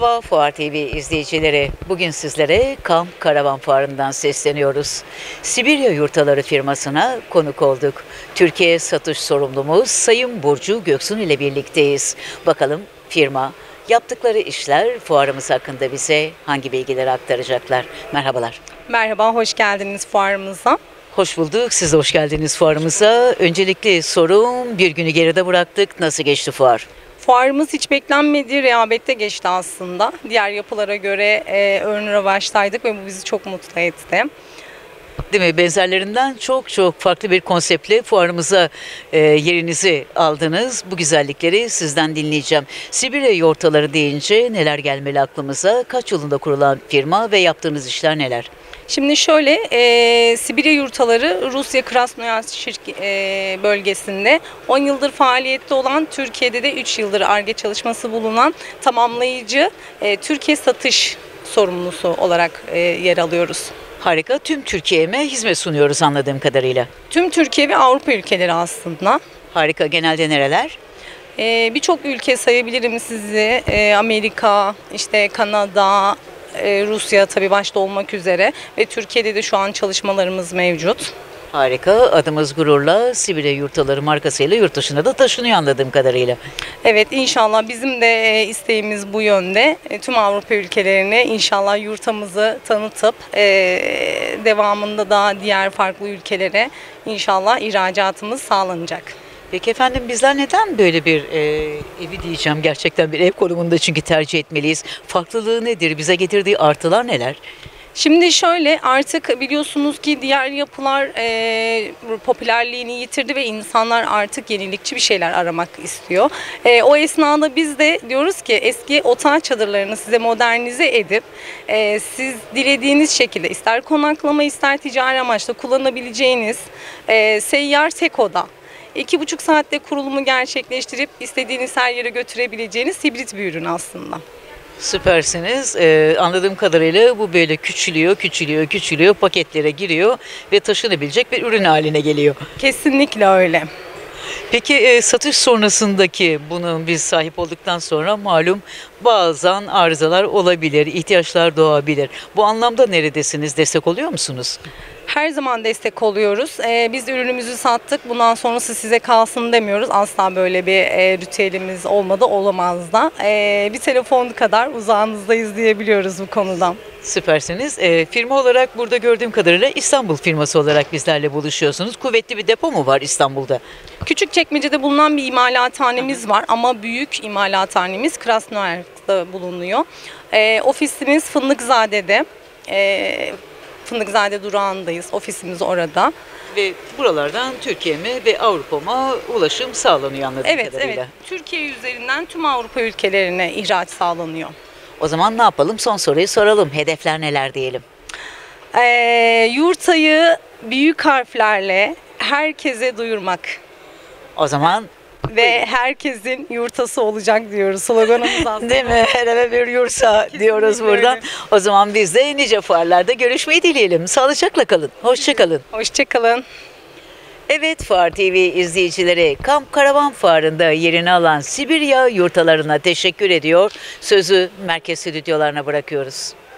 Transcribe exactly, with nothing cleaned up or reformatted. Merhaba Fuar T V izleyicileri. Bugün sizlere Camp Karavan Fuarı'ndan sesleniyoruz. Sibirya Yurtaları firmasına konuk olduk. Türkiye satış sorumlumuz Sayın Burcu Göksun ile birlikteyiz. Bakalım firma, yaptıkları işler, fuarımız hakkında bize hangi bilgileri aktaracaklar? Merhabalar. Merhaba, hoş geldiniz fuarımıza. Hoş bulduk. Siz de hoş geldiniz fuarımıza. Öncelikli sorum, bir günü geride bıraktık. Nasıl geçti fuar? Fuarımız hiç beklenmediği rehabette geçti aslında. Diğer yapılara göre e, ön revaçtaydık ve bu bizi çok mutlu etti. Değil mi? Benzerlerinden çok çok farklı bir konseptle fuarımıza e, yerinizi aldınız. Bu güzellikleri sizden dinleyeceğim. Sibirya Yurtaları deyince neler gelmeli aklımıza? Kaç yılında kurulan firma ve yaptığınız işler neler? Şimdi şöyle, e, Sibirya Yurtaları Rusya Krasnoyarsk e, bölgesinde on yıldır faaliyette olan, Türkiye'de de üç yıldır Ar-Ge çalışması bulunan tamamlayıcı e, Türkiye satış sorumlusu olarak e, yer alıyoruz. Harika, tüm Türkiye'ye hizmet sunuyoruz anladığım kadarıyla. Tüm Türkiye ve Avrupa ülkeleri aslında. Harika, genelde nereler? E, Birçok ülke sayabilirim sizi, e, Amerika, işte Kanada, Rusya tabii başta olmak üzere ve Türkiye'de de şu an çalışmalarımız mevcut. Harika. Adımız gururla Sibirya Yurtaları markasıyla yurt dışına da taşınıyor anladığım kadarıyla. Evet, inşallah bizim de isteğimiz bu yönde. Tüm Avrupa ülkelerine inşallah yurtamızı tanıtıp devamında da diğer farklı ülkelere inşallah ihracatımız sağlanacak. Peki efendim, bizler neden böyle bir e, evi diyeceğim, gerçekten bir ev konumunda çünkü tercih etmeliyiz. Farklılığı nedir? Bize getirdiği artılar neler? Şimdi şöyle, artık biliyorsunuz ki diğer yapılar e, popülerliğini yitirdi ve insanlar artık yenilikçi bir şeyler aramak istiyor. E, o esnada biz de diyoruz ki eski otel çadırlarını size modernize edip e, siz dilediğiniz şekilde ister konaklama ister ticari amaçla kullanabileceğiniz e, seyyar tek oda. İki buçuk saatte kurulumu gerçekleştirip istediğiniz her yere götürebileceğiniz hibrit bir ürün aslında. Süpersiniz. Ee, anladığım kadarıyla bu böyle küçülüyor, küçülüyor, küçülüyor, paketlere giriyor ve taşınabilecek bir ürün haline geliyor. Kesinlikle öyle. Peki e, satış sonrasındaki, bunun biz sahip olduktan sonra malum bazen arızalar olabilir, ihtiyaçlar doğabilir. Bu anlamda neredesiniz? Destek oluyor musunuz? Her zaman destek oluyoruz. Ee, biz ürünümüzü sattık, bundan sonrası size kalsın demiyoruz. Asla böyle bir e, ritüelimiz olmadı, olamaz da. E, bir telefon kadar uzağınızdayız diyebiliyoruz bu konudan. Süpersiniz. E, firma olarak burada gördüğüm kadarıyla İstanbul firması olarak bizlerle buluşuyorsunuz. Kuvvetli bir depo mu var İstanbul'da? Küçükçekmece'de bulunan bir imalathanemiz var ama büyük imalathanemiz Krasnoyarsk'ta bulunuyor. E, ofisimiz Fındıkzade'de. E, Fındıkzade durağındayız. Ofisimiz orada. Ve buralardan Türkiye'me ve Avrupa'ma ulaşım sağlanıyor anladığım evet, kadarıyla. Evet. Türkiye üzerinden tüm Avrupa ülkelerine ihraç sağlanıyor. O zaman ne yapalım? Son soruyu soralım. Hedefler neler diyelim? Ee, yurtayı büyük harflerle herkese duyurmak. O zaman... Ve herkesin yurtası olacak diyoruz. Sloganımız aslında. Değil mi? Her eve bir yursa diyoruz buradan. Öyle. O zaman biz de nice fuarlarda görüşmeyi dileyelim. Sağlıcakla kalın. Hoşça kalın. Hoşça kalın. Evet Fuar T V izleyicileri, Camp Karavan Fuarı'nda yerini alan Sibirya Yurtaları'na teşekkür ediyor. Sözü merkez stüdyolarına bırakıyoruz.